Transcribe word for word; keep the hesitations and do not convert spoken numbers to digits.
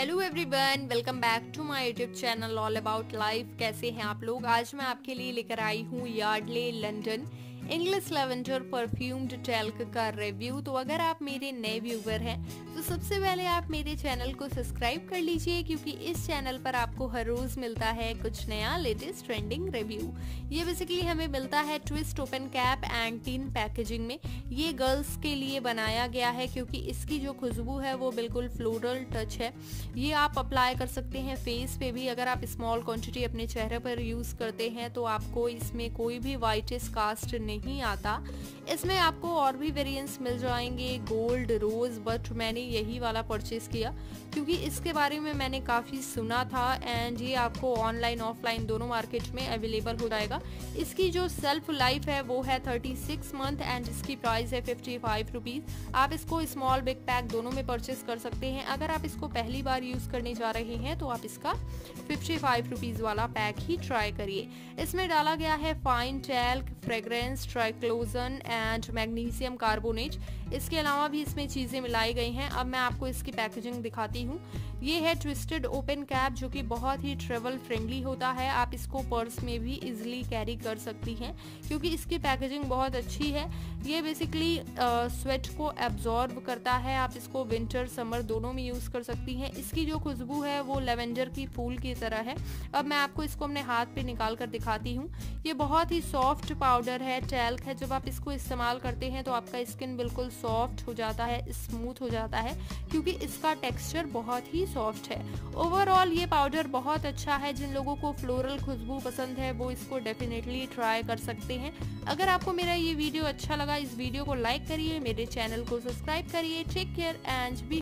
Hello everyone, welcome back to my YouTube channel all about life. कैसे हैं आप लोग? आज मैं आपके लिए लेकर आई हूँ Yardley London English lavender perfumed talc का रिव्यू। तो अगर आप मेरे नए व्यूवर हैं तो सबसे पहले आप मेरे चैनल को सब्सक्राइब कर लीजिए, क्योंकि इस चैनल पर आपको हर रोज मिलता है कुछ नया लेटेस्ट ट्रेंडिंग रिव्यू। ये बेसिकली हमें मिलता है twist open cap and tin packaging में। ये गर्ल्स के लिए बनाया गया है क्योंकि इसकी जो खुशबू है वो बिल्कुल फ्लोरल टच है। ये आप अप्लाई कर सकते हैं फेस पे भी। अगर आप स्मॉल क्वान्टिटी अपने चेहरे पर यूज़ करते हैं तो आपको इसमें कोई भी वाइटिश कास्ट नहीं ही आता। इसमें आपको और भी वेरिएंट्स मिल जाएंगे, गोल्ड, रोज, बट मैंने यही वाला परचेस किया क्योंकि इसके बारे में मैंने काफ़ी सुना था। एंड ये आपको ऑनलाइन ऑफलाइन दोनों मार्केट में अवेलेबल हो जाएगा। इसकी जो सेल्फ लाइफ है वो है थर्टी सिक्स मंथ एंड इसकी प्राइस है फिफ्टी फाइव रुपीज़। आप इसको स्मॉल बिग पैक दोनों में परचेस कर सकते हैं। अगर आप इसको पहली बार यूज़ करने जा रहे हैं तो आप इसका फिफ्टी फाइव रुपीज़ वाला पैक ही ट्राई करिए। इसमें डाला गया है fine talc, fragrance, triclosan and magnesium carbonate. इसके अलावा भी इसमें चीज़ें मिलाई गई हैं। अब मैं आपको इसकी पैकेजिंग दिखाती हूँ। ये है ट्विस्टेड ओपन कैप जो कि बहुत ही ट्रेवल फ्रेंडली होता है। आप इसको पर्स में भी इजीली कैरी कर सकती हैं क्योंकि इसकी पैकेजिंग बहुत अच्छी है। ये बेसिकली स्वेट को एब्जॉर्ब करता है। आप इसको विंटर समर दोनों में यूज़ कर सकती हैं। इसकी जो खुशबू है वो लेवेंडर की फूल की तरह है। अब मैं आपको इसको अपने हाथ पर निकाल कर दिखाती हूँ। ये बहुत ही सॉफ्ट पाउडर है, टैल्क है। जब आप इसको इस्तेमाल करते हैं तो आपका स्किन बिल्कुल सॉफ्ट हो जाता है, स्मूथ हो जाता है क्योंकि इसका टेक्सचर बहुत ही सॉफ्ट है। ओवरऑल ये पाउडर बहुत अच्छा है। जिन लोगों को फ्लोरल खुशबू पसंद है वो इसको डेफिनेटली ट्राई कर सकते हैं। अगर आपको मेरा ये वीडियो अच्छा लगा, इस वीडियो को लाइक करिए, मेरे चैनल को सब्सक्राइब करिए। Take care and B